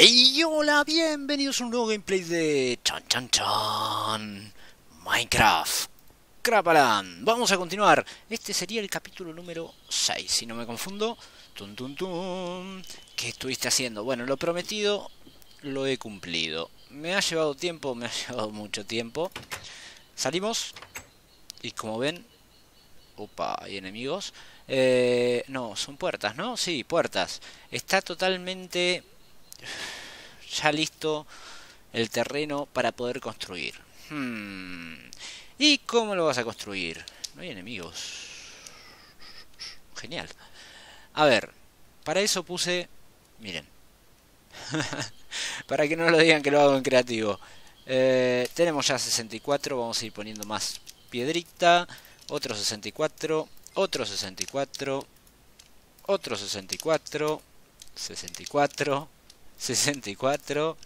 ¡Hey! ¡Hola! Bienvenidos a un nuevo gameplay de... Minecraft KrapaLand. Vamos a continuar. Este sería el capítulo número 6, si no me confundo. ¿Qué estuviste haciendo? Bueno, lo prometido lo he cumplido. Me ha llevado tiempo, me ha llevado mucho tiempo. Salimos. Y como ven... Opa, hay enemigos. No, son puertas, ¿no? Sí, puertas. Está totalmente... ya listo el terreno para poder construir. ¿Y cómo lo vas a construir? No hay enemigos. Genial. A ver, para eso puse... Miren. Para que no lo digan que lo hago en creativo. Tenemos ya 64, vamos a ir poniendo más piedrita. Otro 64, otro 64, otro 64, 64... 64.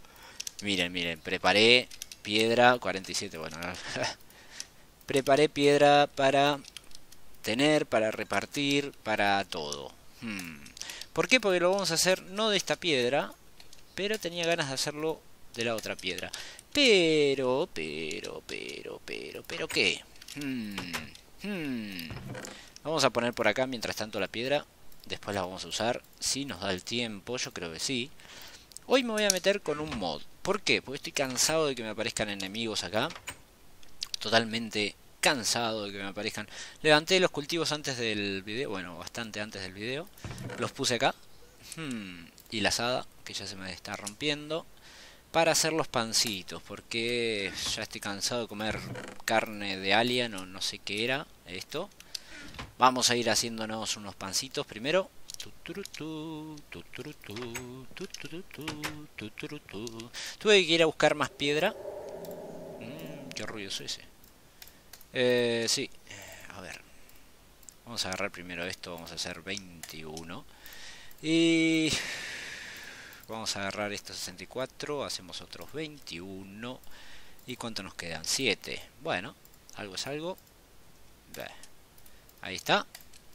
Miren, miren, preparé piedra 47, bueno. Preparé piedra para tener, para repartir, para todo. ¿Por qué? Porque lo vamos a hacer no de esta piedra, pero tenía ganas de hacerlo de la otra piedra. Pero ¿qué? Vamos a poner por acá mientras tanto la piedra. Después la vamos a usar, si nos da el tiempo, yo creo que sí. Hoy me voy a meter con un mod. ¿Por qué? Porque estoy cansado de que me aparezcan enemigos acá. Totalmente cansado de que me aparezcan. Levanté los cultivos antes del video. Bueno, bastante antes del video. Los puse acá. Y la azada, que ya se me está rompiendo. Para hacer los pancitos. Porque ya estoy cansado de comer carne de alien o no sé qué era esto. Vamos a ir haciéndonos unos pancitos primero. Tuve que ir a buscar más piedra. Qué ruido es ese. Sí, a ver. Vamos a agarrar primero esto. Vamos a hacer 21. Y vamos a agarrar estos 64. Hacemos otros 21. ¿Y cuánto nos quedan? 7. Bueno, algo es algo. Ahí está.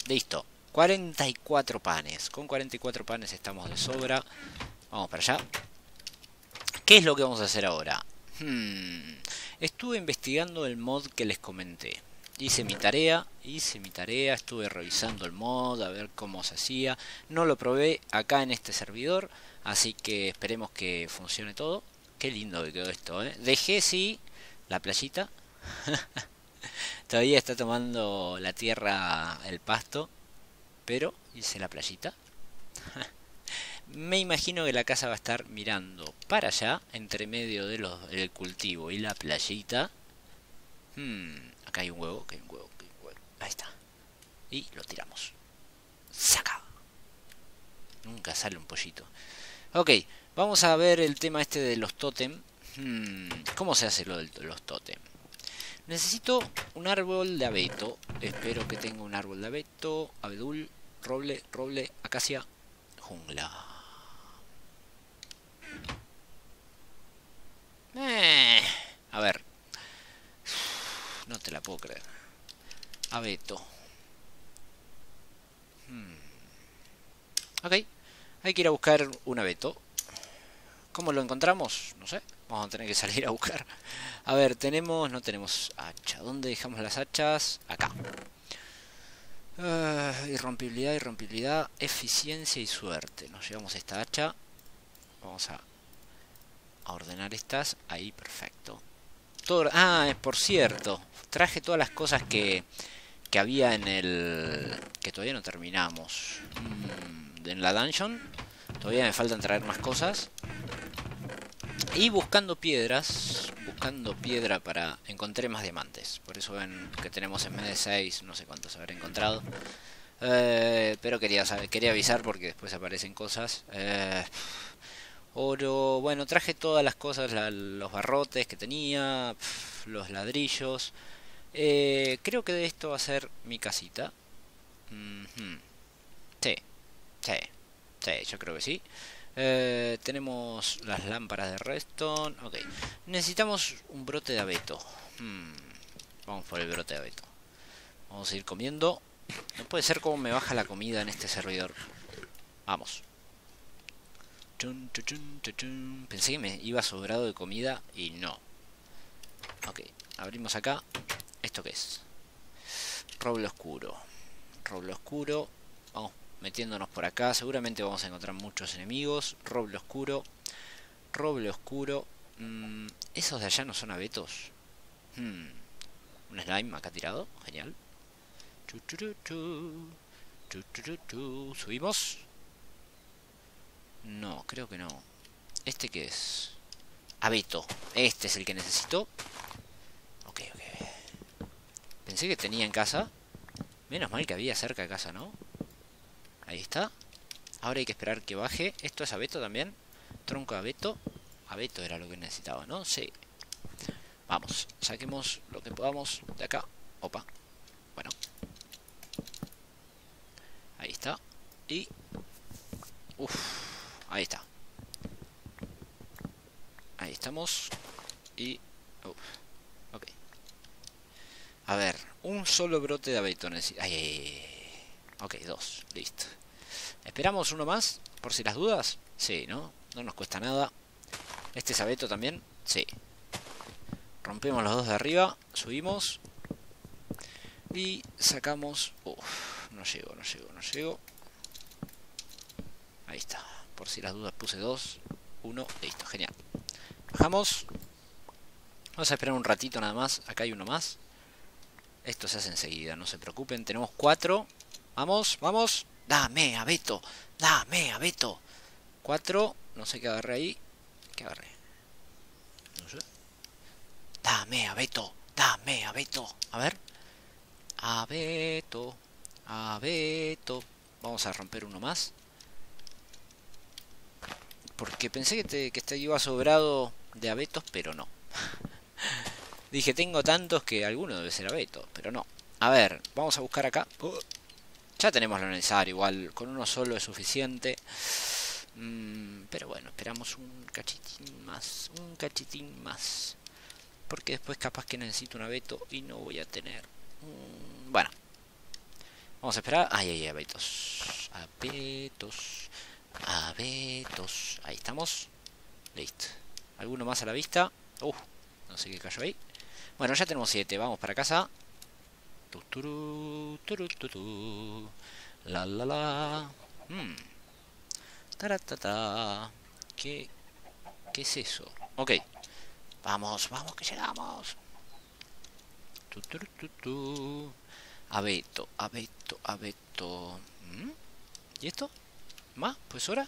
Listo. 44 panes. Con 44 panes estamos de sobra. Vamos para allá. ¿Qué es lo que vamos a hacer ahora? Estuve investigando el mod que les comenté. Hice mi tarea. Estuve revisando el mod a ver cómo se hacía. No lo probé acá en este servidor. Así que esperemos que funcione todo. Qué lindo que quedó esto, ¿eh? Dejé, sí, la playita. Todavía está tomando la tierra el pasto, pero hice la playita. Me imagino que la casa va a estar mirando para allá, entre medio del cultivo y la playita. Acá hay un huevo, ahí está. Y lo tiramos. ¡Saca! Nunca sale un pollito. Ok, vamos a ver el tema este de los tótem. ¿Cómo se hace lo de los tótem? Necesito un árbol de abeto. Espero que tenga un árbol de abeto, abedul, roble, acacia, jungla. A ver. No te la puedo creer. Abeto. Ok. Hay que ir a buscar un abeto. ¿Cómo lo encontramos? No sé. Vamos a tener que salir a buscar. A ver, tenemos... No tenemos hacha. ¿Dónde dejamos las hachas? Acá. Irrompibilidad, eficiencia y suerte. Nos llevamos esta hacha. Vamos a ordenar estas. Ahí, perfecto. Todo, ah, por cierto. Traje todas las cosas que había en el... Que todavía no terminamos. En la dungeon. Todavía me faltan traer más cosas. Y buscando piedra para... Encontré más diamantes. Por eso ven que tenemos en vez de 6, no sé cuántos habré encontrado. Pero quería avisar porque después aparecen cosas. Oro... Bueno, traje todas las cosas, los barrotes que tenía, los ladrillos. Creo que de esto va a ser mi casita. Sí, yo creo que sí. Tenemos las lámparas de redstone. Ok, necesitamos un brote de abeto. Vamos por el brote de abeto. Vamos a ir comiendo. No puede ser como me baja la comida en este servidor. Vamos. Pensé que me iba sobrado de comida y no. Ok, abrimos acá. ¿Esto qué es? Roble oscuro. Roble oscuro. Vamos metiéndonos por acá. Seguramente vamos a encontrar muchos enemigos. Roble oscuro. Roble oscuro. ¿Esos de allá no son abetos? Un slime acá tirado. Genial. ¿Subimos? No, creo que no. ¿Este qué es? Abeto. Este es el que necesito. Ok, ok. Pensé que tenía en casa. Menos mal que había cerca de casa, ¿no? Ahí está. Ahora hay que esperar que baje. Esto es abeto también. Tronco de abeto. Abeto era lo que necesitaba, ¿no? Sí. Vamos, saquemos lo que podamos de acá. Opa. Bueno. Ahí está. Y... Uff. Ahí está. Ahí estamos. Y... ok. A ver, un solo brote de abeitones. Ok, dos. Listo. ¿Esperamos uno más? Por si las dudas. Sí, ¿no? No nos cuesta nada. ¿Este es abeto también? Sí. Rompemos los dos de arriba. Subimos. Y sacamos... Uff, no llego. Ahí está. Por si las dudas puse 2, 1, listo, genial. Bajamos. Vamos a esperar un ratito nada más. Acá hay uno más. Esto se hace enseguida, no se preocupen. Tenemos 4. Vamos, vamos. Dame, abeto. 4. No sé qué agarré ahí. ¿Qué agarré? No sé. Dame, abeto. A ver. Abeto. Vamos a romper uno más. Porque pensé que este iba sobrado de abetos, pero no. Dije, tengo tantos que alguno debe ser abeto, pero no. A ver, vamos a buscar acá. Ya tenemos lo necesario, igual con uno solo es suficiente. Pero bueno, esperamos un cachitín más, porque después capaz que necesito un abeto y no voy a tener. Bueno. Vamos a esperar. Ay, abetos. Abetos, ahí estamos. Listo. ¿Alguno más a la vista? No sé qué cayó ahí. Bueno, ya tenemos 7, vamos para casa. La la la. Taratata. ¿Qué es eso? Ok. Vamos, vamos que llegamos. Abeto. ¿Y esto? ¿Más? Pues ahora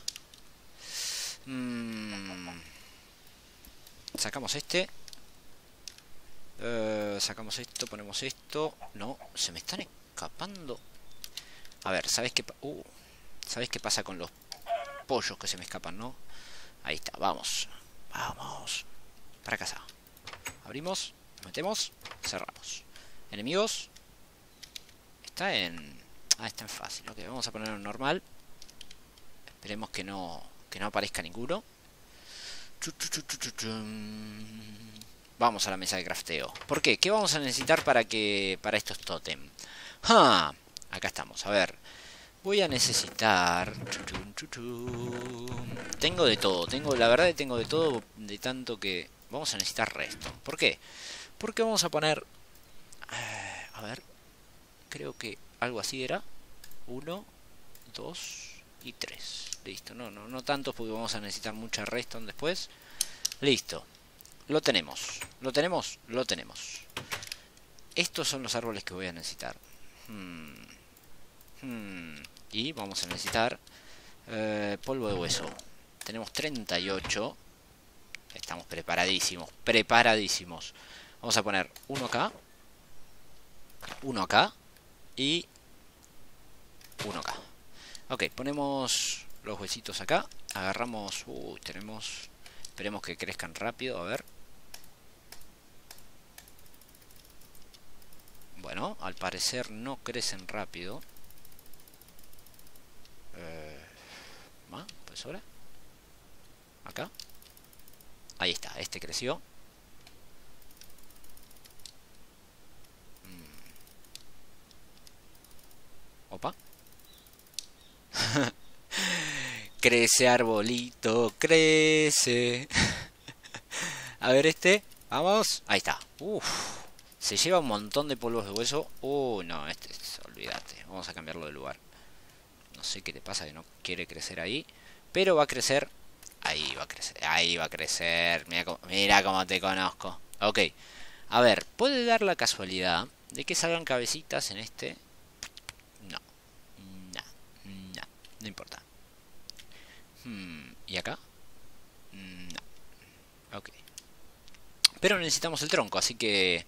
sacamos este, sacamos esto, ponemos esto. No, se me están escapando. A ver, ¿sabés qué pasa con los pollos que se me escapan, no? Ahí está, vamos. Vamos. Para casa. Abrimos, nos metemos, cerramos. Enemigos. Está en... Ah, está en fácil. Ok, vamos a ponerlo en normal. Esperemos que no aparezca ninguno. Vamos a la mesa de crafteo. ¿Por qué? ¿Qué vamos a necesitar para estos tótem? ¡Ah! Acá estamos. A ver. Voy a necesitar... Tengo de todo. La verdad que tengo de todo. De tanto que... Vamos a necesitar resto. ¿Por qué? Porque vamos a poner... A ver. Creo que algo así era. 1, 2... y 3, listo, no tantos porque vamos a necesitar mucha redstone después. Listo, lo tenemos. Estos son los árboles que voy a necesitar. Y vamos a necesitar polvo de hueso. Tenemos 38. Estamos preparadísimos. Vamos a poner uno acá, uno acá y uno acá. Ok, ponemos los huesitos acá. Agarramos... tenemos... Esperemos que crezcan rápido, a ver. Bueno, al parecer no crecen rápido. Pues ahora. Acá. Ahí está, este creció. Opa. Crece, arbolito, crece. A ver este. Vamos. Ahí está. Uf. Se lleva un montón de polvos de hueso. No. Olvídate. Vamos a cambiarlo de lugar. No sé qué te pasa que no quiere crecer ahí. Pero va a crecer. Ahí va a crecer. Ahí va a crecer. Mira cómo te conozco. Ok. A ver. Puede dar la casualidad de que salgan cabecitas en este. No. No importa. ¿Y acá? No. Ok. Pero necesitamos el tronco, así que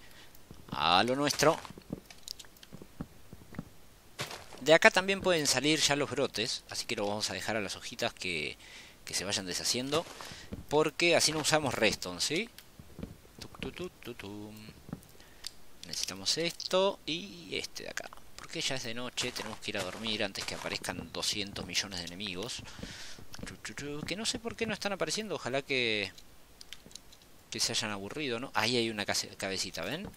a lo nuestro. De acá también pueden salir ya los brotes, así que lo vamos a dejar a las hojitas que se vayan deshaciendo, porque así no usamos redstone, ¿sí? Necesitamos esto y este de acá, porque ya es de noche, tenemos que ir a dormir antes que aparezcan 200 millones de enemigos. Que no sé por qué no están apareciendo, ojalá que se hayan aburrido, ¿no? Ahí hay una cabecita, ¿ven?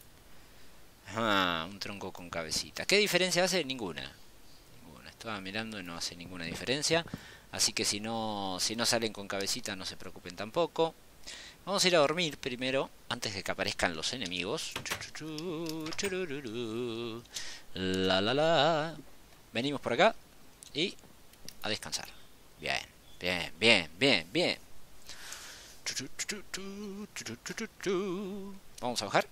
Ah, un tronco con cabecita. ¿Qué diferencia hace? Ninguna. Estaba mirando y no hace ninguna diferencia. Así que si no salen con cabecita no se preocupen tampoco. Vamos a ir a dormir primero, antes de que aparezcan los enemigos. Venimos por acá y a descansar. Bien. Bien. Vamos a bajar.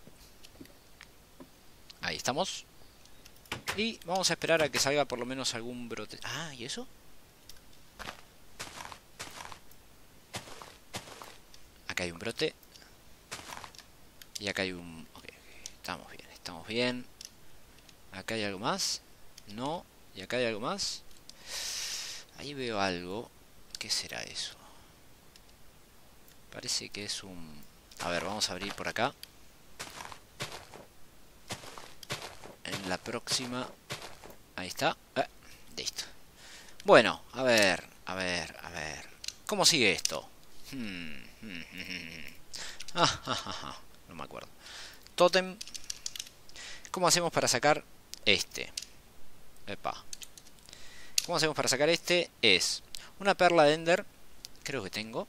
Ahí estamos. Y vamos a esperar a que salga por lo menos algún brote. Ah, ¿y eso? Acá hay un brote. Y acá hay un... Okay. Estamos bien, Acá hay algo más. No. Y acá hay algo más. Ahí veo algo. ¿Qué será eso? Parece que es un... A ver, vamos a abrir por acá. En la próxima... Ahí está. Listo. Bueno, a ver. ¿Cómo sigue esto? No me acuerdo. Tótem. ¿Cómo hacemos para sacar este? ¿Cómo hacemos para sacar este? Es una perla de Ender. Creo que tengo.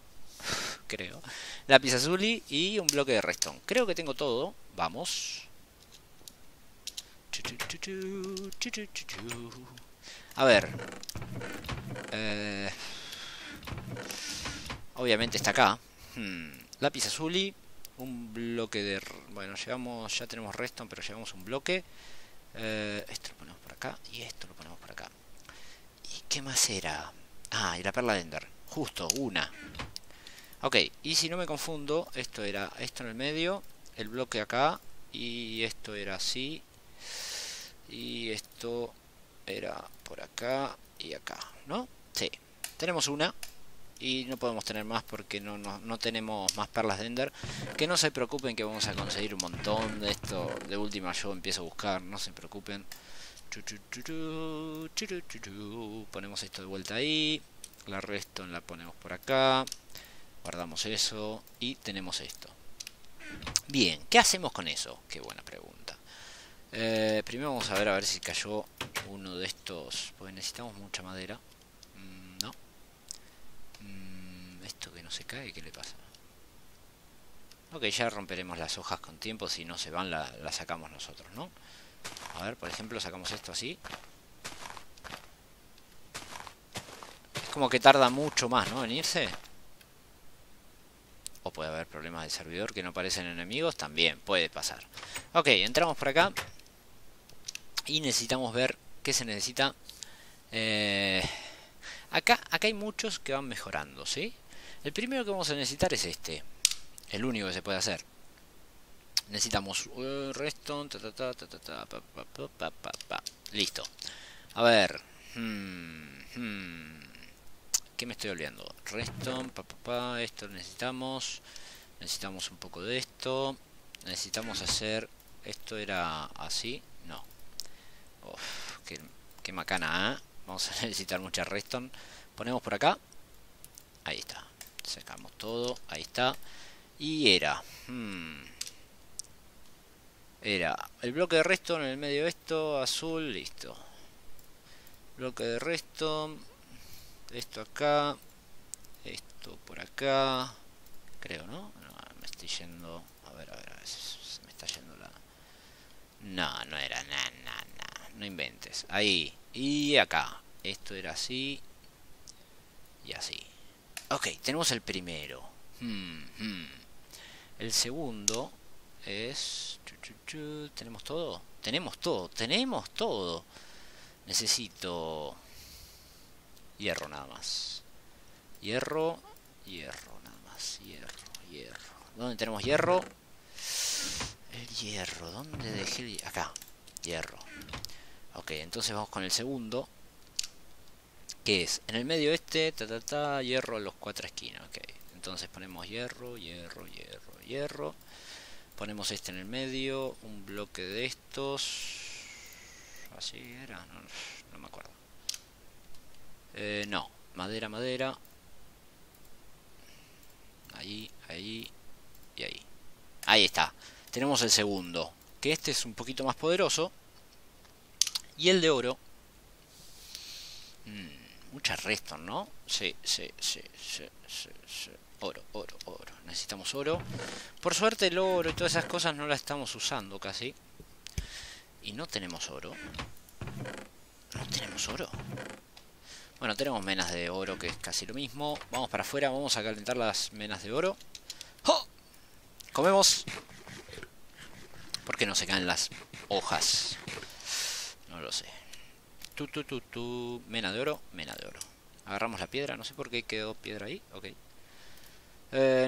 Lápiz azuli y un bloque de redstone. Creo que tengo todo. Vamos. A ver. Obviamente está acá. Lápiz azuli. Un bloque de... Bueno, llevamos... Ya tenemos redstone, pero llevamos un bloque. Esto lo ponemos por acá. Y esto lo ponemos por acá. ¿Y qué más era? Ah, y la perla de Ender. Justo, una. Ok, y si no me confundo, esto era esto en el medio, el bloque acá, y esto era así, y esto era por acá y acá, ¿no? Sí, tenemos una, y no podemos tener más porque no tenemos más perlas de Ender. Que no se preocupen que vamos a conseguir un montón de esto, de última yo empiezo a buscar, no se preocupen. Ponemos esto de vuelta ahí, la redstone la ponemos por acá. Guardamos eso y tenemos esto. Bien, ¿qué hacemos con eso? Qué buena pregunta. Primero vamos a ver si cayó uno de estos. Porque necesitamos mucha madera. No. Esto que no se cae, ¿qué le pasa? Ok, ya romperemos las hojas con tiempo. Si no se van, las sacamos nosotros, ¿no? A ver, por ejemplo, sacamos esto así. Es como que tarda mucho más, ¿no? En irse. O puede haber problemas de servidor que no aparecen enemigos. También puede pasar. Ok, entramos por acá. Y necesitamos ver qué se necesita. Acá hay muchos que van mejorando, ¿sí? El primero que vamos a necesitar es este. El único que se puede hacer. Necesitamos redstone. Listo. A ver. ¿Qué me estoy olvidando? Redstone, esto necesitamos. Necesitamos un poco de esto. Necesitamos hacer... Esto era así. No. Uf, qué macana, ¿eh? Vamos a necesitar mucha redstone. Ponemos por acá. Ahí está. Sacamos todo. Ahí está. Y era... Era el bloque de redstone en el medio de esto. Azul, listo. Bloque de redstone... esto acá, esto por acá, creo, ¿no? No, me estoy yendo, a ver, se me está yendo la... No, no era, no inventes, ahí, y acá, esto era así, y así. Ok, tenemos el primero. El segundo es... ¿Tenemos todo? Tenemos todo. Necesito... hierro nada más. Hierro. ¿Dónde tenemos hierro? El hierro. ¿Dónde dejé el hierro? Acá. Hierro. Ok, entonces vamos con el segundo. ¿Qué es? En el medio este, hierro a los 4 esquinas. Ok, entonces ponemos hierro. Ponemos este en el medio, un bloque de estos. Así era, no me acuerdo. No, madera. Ahí. Ahí está. Tenemos el segundo, que este es un poquito más poderoso. Y el de oro. Muchas redstone, ¿no? Sí. Oro. Necesitamos oro. Por suerte el oro y todas esas cosas no las estamos usando casi. Y no tenemos oro. Bueno, tenemos menas de oro, que es casi lo mismo. Vamos para afuera, vamos a calentar las menas de oro. ¡Oh! Comemos. ¿Por qué no se caen las hojas? No lo sé. Mena de oro. Agarramos la piedra, no sé por qué quedó piedra ahí. Ok.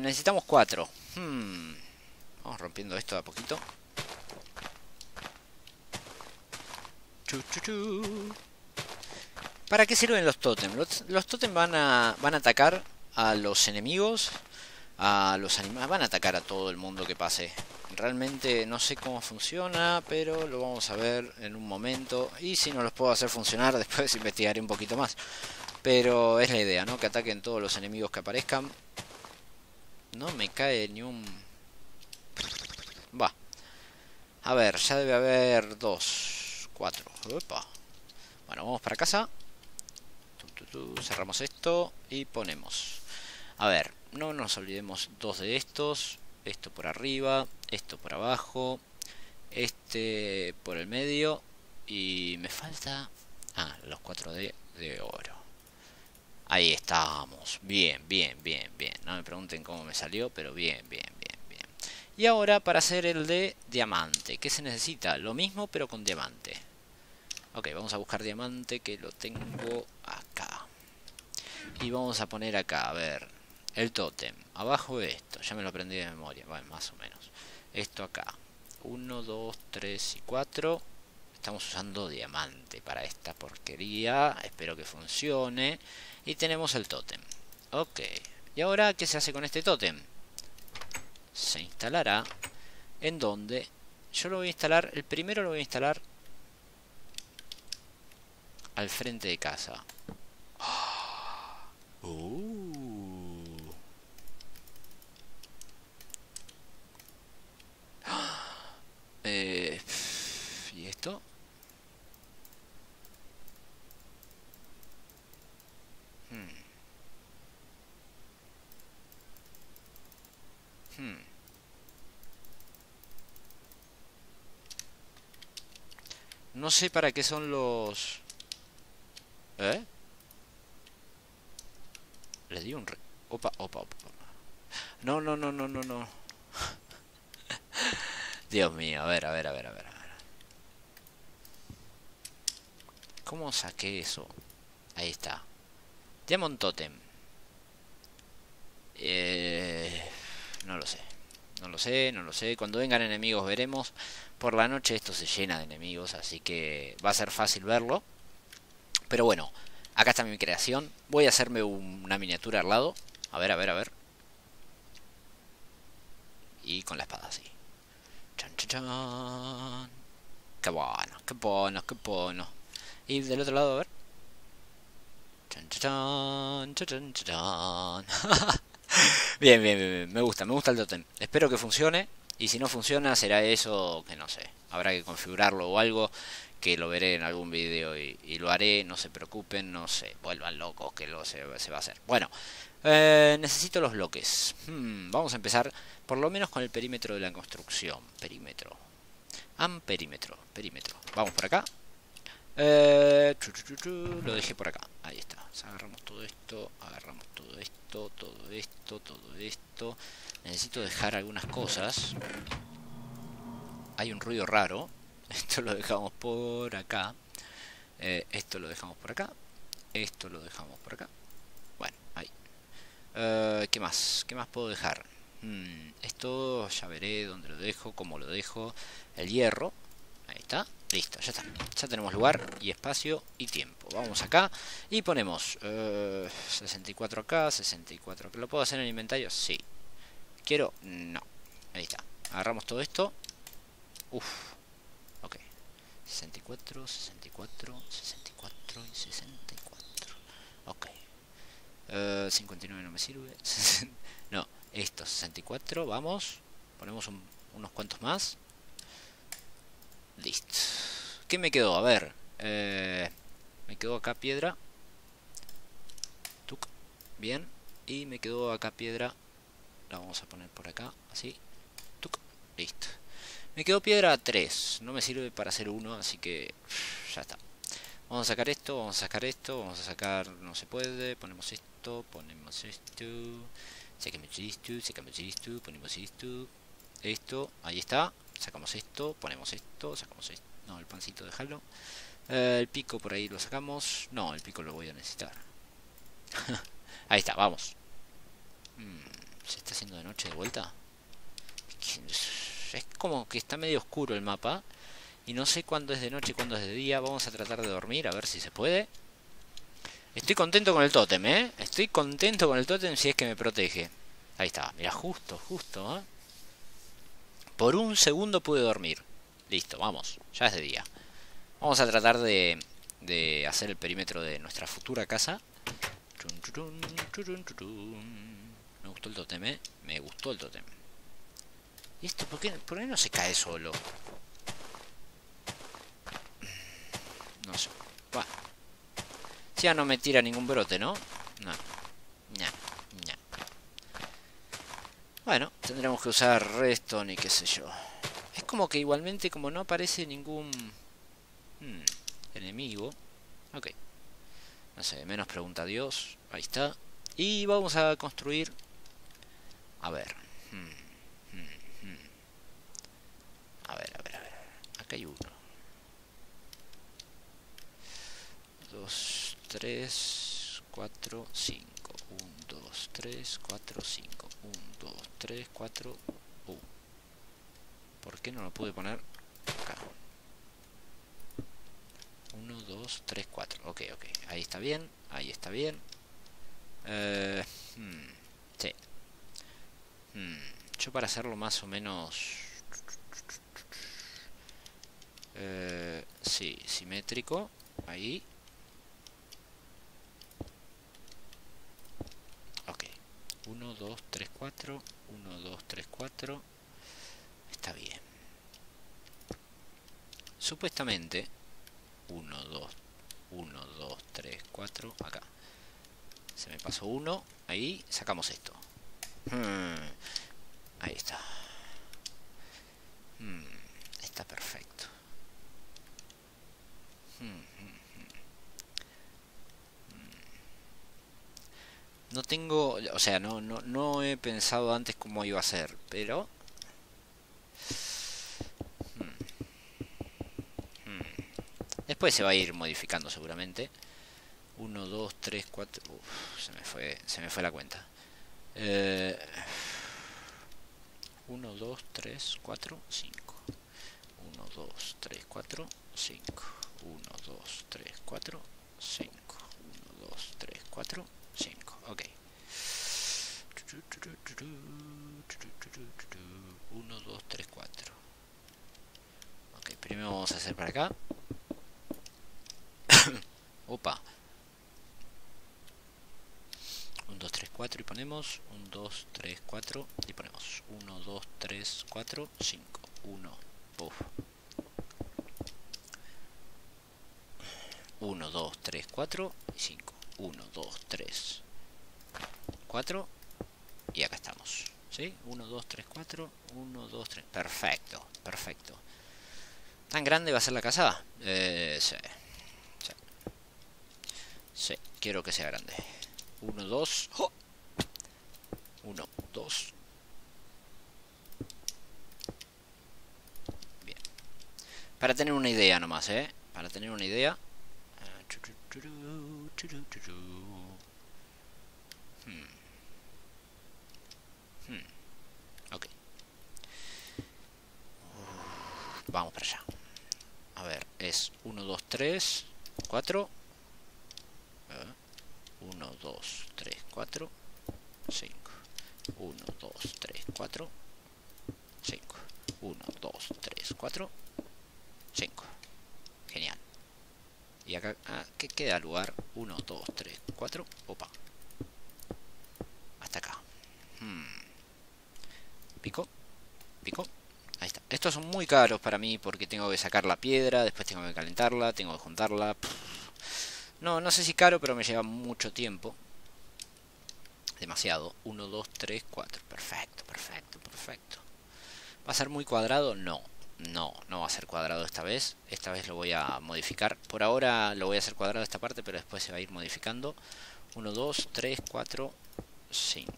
Necesitamos 4. Vamos rompiendo esto de a poquito. ¿Para qué sirven los tótems? Los tótems van a atacar a los enemigos, a los animales, van a atacar a todo el mundo que pase. Realmente no sé cómo funciona, pero lo vamos a ver en un momento. Y si no los puedo hacer funcionar, después investigaré un poquito más. Pero es la idea, ¿no? Que ataquen todos los enemigos que aparezcan. No me cae ni un... Va. A ver, ya debe haber 2, 4. Opa. Bueno, vamos para casa. Cerramos esto y ponemos... A ver, no nos olvidemos 2 de estos. Esto por arriba, esto por abajo, este por el medio y me falta... Ah, los 4 de oro. Ahí estamos. Bien. No me pregunten cómo me salió, pero bien. Y ahora para hacer el de diamante. ¿Qué se necesita? Lo mismo pero con diamante. Ok, vamos a buscar diamante, que lo tengo acá. Y vamos a poner acá, a ver... El tótem, abajo de esto, ya me lo aprendí de memoria, bueno, más o menos. Esto acá, 1, 2, 3 y 4. Estamos usando diamante para esta porquería, espero que funcione. Y tenemos el tótem. Ok, y ahora, ¿qué se hace con este tótem? Se instalará en donde yo lo voy a instalar, el primero lo voy a instalar al frente de casa. ¿Y esto? No sé para qué son los... ¿Eh? Le di un... Opa. No. Dios mío, a ver. ¿Cómo saqué eso? Ahí está. Diamond Totem. No lo sé. Cuando vengan enemigos veremos. Por la noche esto se llena de enemigos, así que va a ser fácil verlo. Pero bueno, acá está mi creación. Voy a hacerme una miniatura al lado. A ver. Y con la espada así. Chan. Qué bueno. Y del otro lado, a ver. Chan. Bien. Me gusta el tótem. Espero que funcione. Y si no funciona, será eso que no sé. Habrá que configurarlo o algo. que lo veré en algún vídeo y lo haré, no se preocupen, no se vuelvan locos que lo se va a hacer. Bueno, necesito los bloques. Vamos a empezar por lo menos con el perímetro de la construcción. Perímetro. Perímetro, perímetro. Vamos por acá. Lo dejé por acá, ahí está. Agarramos todo esto, agarramos todo esto, todo esto, todo esto. Necesito dejar algunas cosas. Hay un ruido raro. Esto lo dejamos por acá. Esto lo dejamos por acá. Esto lo dejamos por acá. Bueno, ahí. ¿Qué más? ¿Qué más puedo dejar? Esto ya veré dónde lo dejo, cómo lo dejo. El hierro. Ahí está. Listo, ya está. Ya tenemos lugar y espacio y tiempo. Vamos acá y ponemos 64 acá, 64 acá. ¿Lo puedo hacer en el inventario? Sí. ¿Quiero? No. Ahí está. Agarramos todo esto. Ok. 64, 64, 64 y 64. Ok. 59 no me sirve. No, esto, 64. Vamos. Ponemos unos cuantos más. Listo. ¿Qué me quedó? A ver. Me quedó acá piedra. Tuc. Bien. Y me quedó acá piedra. La vamos a poner por acá. Así. Tuc. Listo. Me quedó piedra 3. No me sirve para hacer uno, así que ya está. Vamos a sacar esto, vamos a sacar esto, vamos a sacar... No se puede. Ponemos esto, ponemos esto. Sacamos esto, sacamos esto, ponemos esto. Esto, ahí está. Sacamos esto, ponemos esto, sacamos esto. No, el pancito, déjalo. El pico por ahí lo sacamos. No, el pico lo voy a necesitar. Ahí está, vamos. ¿Se está haciendo de noche de vuelta? Es como que está medio oscuro el mapa. Y no sé cuándo es de noche y cuándo es de día. Vamos a tratar de dormir, a ver si se puede. Estoy contento con el tótem, ¿eh? Estoy contento con el tótem si es que me protege. Ahí está, mira, justo, justo, ¿eh? Por un segundo pude dormir. Listo, vamos, ya es de día. Vamos a tratar de hacer el perímetro de nuestra futura casa. Me gustó el tótem, ¿eh? Me gustó el tótem. ¿Y esto por qué no se cae solo? No sé. Va. Ya no me tira ningún brote, ¿no? No. No. Bueno, tendremos que usar redstone y qué sé yo. Es como que igualmente, como no aparece ningún enemigo. Ok. No sé, menos pregunta a Dios. Ahí está. Y vamos a construir. A ver. A ver. Acá hay uno. 2, 3, 4, 5. 1, 2, 3, 4, 5. 1, 2, 3, 4. ¿Por qué no lo pude poner acá? 1, 2, 3, 4. Ok. Ahí está bien. Sí. Yo para hacerlo más o menos... sí, simétrico. Ahí. Ok. 1, 2, 3, 4. 1, 2, 3, 4. Está bien. Supuestamente. 1, 2, 1, 2, 3, 4. Acá. Se me pasó uno. Ahí. Sacamos esto. Ahí está. Está perfecto. No tengo, o sea, no he pensado antes cómo iba a ser, pero después se va a ir modificando seguramente. 1, 2, 3, 4. Se me fue la cuenta. 1, 2, 3, 4, 5. 1, 2, 3, 4, 5. 1, 2, 3, 4, 5. 1, 2, 3, 4, 5. Ok. 1, 2, 3, 4. Ok, primero vamos a hacer para acá. Opa. 1, 2, 3, 4 y ponemos 1, 2, 3, 4 y ponemos 1, 2, 3, 4, 5. 1, puff. 1, 2, 3, 4 y 5. 1, 2, 3, 4. Y acá estamos. ¿Sí? 1, 2, 3, 4. 1, 2, 3. Perfecto, perfecto. ¿Tan grande va a ser la casa? Sí. Sí. Sí, quiero que sea grande. 1, 2. 1, 2. Bien. Para tener una idea nomás, ¿eh? Para tener una idea. Ok. Vamos para allá. A ver, es 1, 2, 3, 4. 1, 2, 3, 4, 5. 1, 2, 3, 4, 5. 1, 2, 3, 4, 5. Genial. Y acá, ¿qué queda lugar? 1, 2, 3, 4. Opa. Hasta acá. Pico. Pico. Ahí está. Estos son muy caros para mí porque tengo que sacar la piedra, después tengo que calentarla, tengo que juntarla. No, no sé si caro, pero me lleva mucho tiempo. Demasiado. 1, 2, 3, 4. Perfecto, perfecto, perfecto. ¿Va a ser muy cuadrado? No. No, no va a ser cuadrado esta vez. Esta vez lo voy a modificar. Por ahora lo voy a hacer cuadrado esta parte, pero después se va a ir modificando. 1, 2, 3, 4, 5.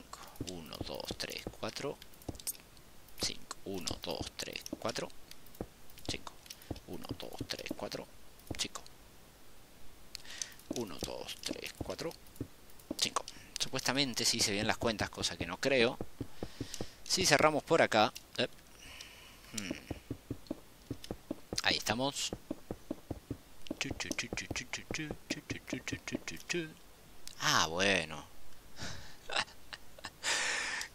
1, 2, 3, 4, 5. 1, 2, 3, 4, 5. 1, 2, 3, 4, 5. 1, 2, 3, 4, 5. Supuestamente sí se ven las cuentas, cosa que no creo. Si cerramos por acá... Ahí estamos. Ah, bueno.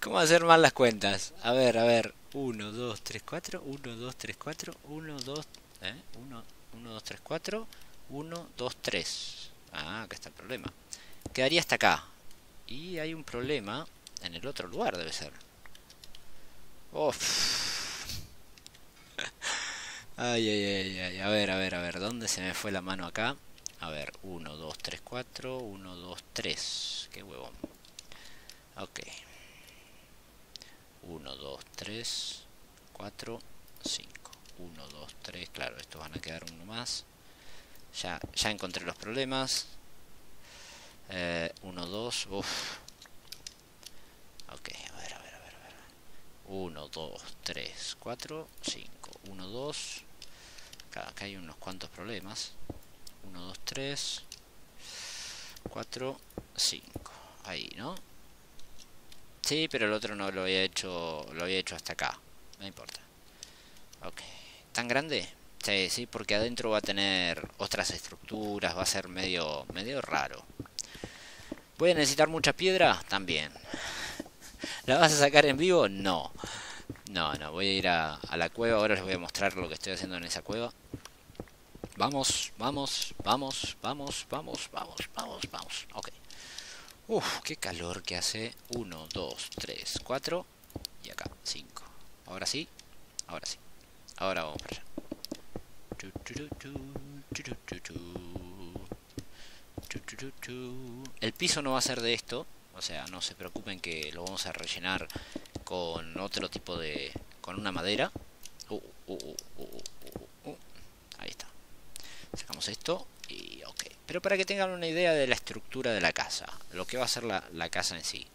¿Cómo hacer mal las cuentas? A ver, a ver. 1, 2, 3, 4. 1, 2, 3, 4. 1, 2, 1, 2, 3, 4. 1, 2, 3. Ah, acá está el problema. Quedaría hasta acá. Y hay un problema en el otro lugar, debe ser. Ay, ay, ay, ay, a ver, a ver, a ver, ¿dónde se me fue la mano acá? A ver, 1, 2, 3, 4, 1, 2, 3, qué huevón. Ok. 1, 2, 3, 4, 5, 1, 2, 3, claro, estos van a quedar uno más. Ya encontré los problemas. 1, 2, Ok, a ver, a ver, a ver, a ver. 1, 2, 3, 4, 5. 1, 2. Acá hay unos cuantos problemas. 1, 2, 3, 4, 5. Ahí, ¿no? Sí, pero el otro no lo había hecho. Lo había hecho hasta acá. No importa. Ok. ¿Tan grande? Sí, sí, porque adentro va a tener otras estructuras. Va a ser medio raro. ¿Voy a necesitar mucha piedra? También. ¿La vas a sacar en vivo? No. No, no, voy a ir a la cueva. Ahora les voy a mostrar lo que estoy haciendo en esa cueva. Vamos, vamos, vamos, vamos, vamos, vamos, vamos, vamos. Ok. Uf, qué calor que hace. 1, 2, 3, 4. Y acá, 5. Ahora sí, ahora sí. Ahora vamos para allá. El piso no va a ser de esto. O sea, no se preocupen que lo vamos a rellenar con otro tipo de... con una madera. Ahí está. Sacamos esto y ok. Pero para que tengan una idea de la estructura de la casa. Lo que va a ser la casa en sí.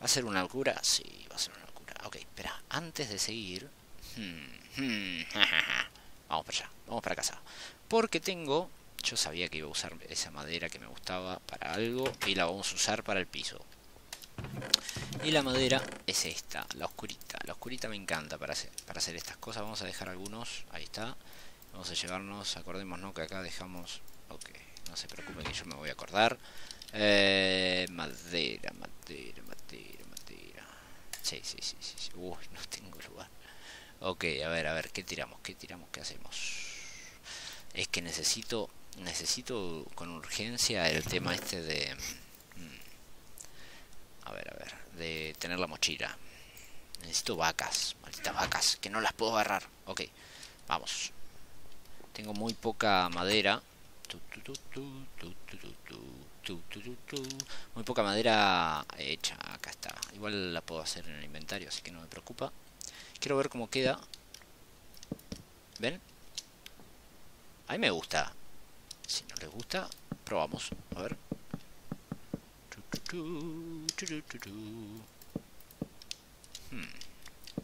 ¿Va a ser una locura? Sí, va a ser una locura. Ok, espera. Antes de seguir... Vamos para allá. Vamos para casa. Porque tengo... Yo sabía que iba a usar esa madera que me gustaba para algo. Y la vamos a usar para el piso. Y la madera es esta, la oscurita. La oscurita me encanta para hacer estas cosas. Vamos a dejar algunos, ahí está. Vamos a llevarnos, acordémonos que acá dejamos... Ok, no se preocupen que yo me voy a acordar. Madera, madera, madera, madera. Sí, sí, sí, sí, sí. Uy, no tengo lugar. Ok, a ver, ¿qué tiramos? ¿Qué tiramos? ¿Qué hacemos? Es que necesito con urgencia el tema este de... a ver, de tener la mochila. Necesito vacas, malditas vacas, que no las puedo agarrar. Ok, vamos. Tengo muy poca madera. Muy poca madera hecha. Acá está. Igual la puedo hacer en el inventario, así que no me preocupa. Quiero ver cómo queda. ¿Ven? A mí me gusta. Si no les gusta, probamos. A ver.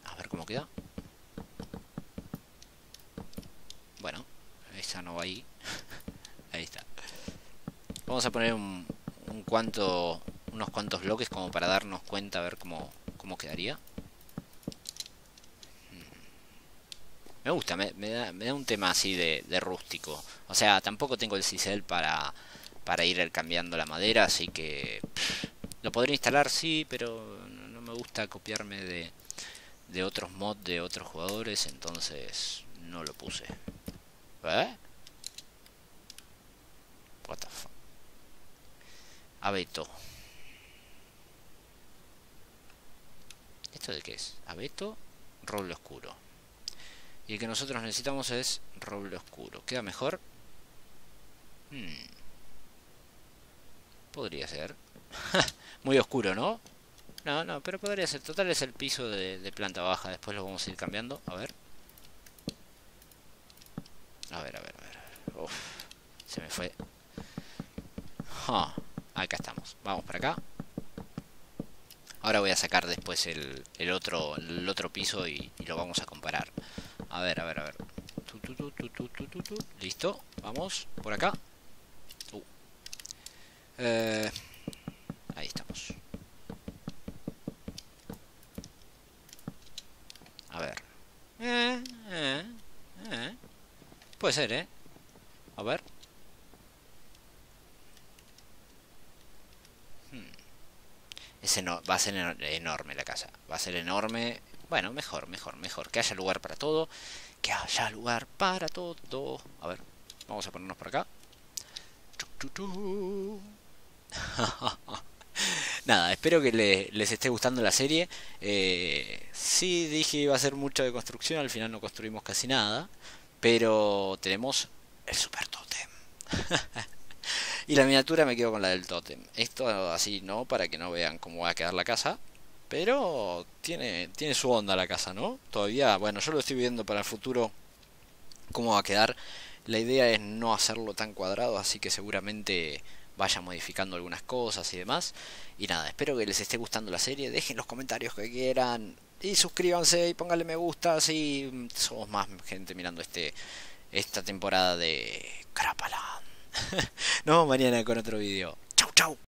A ver cómo queda. Bueno, esa no va ahí. Ahí está. Vamos a poner unos cuantos bloques como para darnos cuenta, a ver cómo quedaría. Me gusta, me da un tema así de rústico. O sea, tampoco tengo el cicel para ir cambiando la madera, así que... lo podría instalar, sí, pero no me gusta copiarme de otros mods de otros jugadores, entonces no lo puse. ¿Eh? What the fuck. Abeto. ¿Esto de qué es? Abeto, roble oscuro. Y el que nosotros necesitamos es roble oscuro. ¿Queda mejor? Podría ser. Muy oscuro, ¿no? No, pero podría ser. Total es el piso de planta baja. Después lo vamos a ir cambiando. A ver. A ver. Uf, se me fue. Acá estamos. Vamos para acá. Ahora voy a sacar después el otro piso y lo vamos a comparar. A ver. Listo. Vamos por acá. Ahí estamos. A ver. Puede ser, ¿eh? A ver. Ese no, va a ser enorme la casa. Va a ser enorme. Bueno, mejor. Que haya lugar para todo. A ver. Vamos a ponernos por acá. Nada, espero que les esté gustando la serie. Sí, dije iba a ser mucho de construcción. Al final no construimos casi nada. Pero tenemos el super tótem. Y la miniatura me quedo con la del tótem. Esto así no, para que no vean cómo va a quedar la casa. Pero tiene su onda la casa, ¿no? Todavía, bueno, yo lo estoy viendo para el futuro cómo va a quedar. La idea es no hacerlo tan cuadrado, así que seguramente vaya modificando algunas cosas y demás. Y nada, espero que les esté gustando la serie. Dejen los comentarios que quieran. Y suscríbanse y pónganle me gusta. Así somos más gente mirando esta temporada de KrapaLand. Nos vemos mañana con otro video. Chau.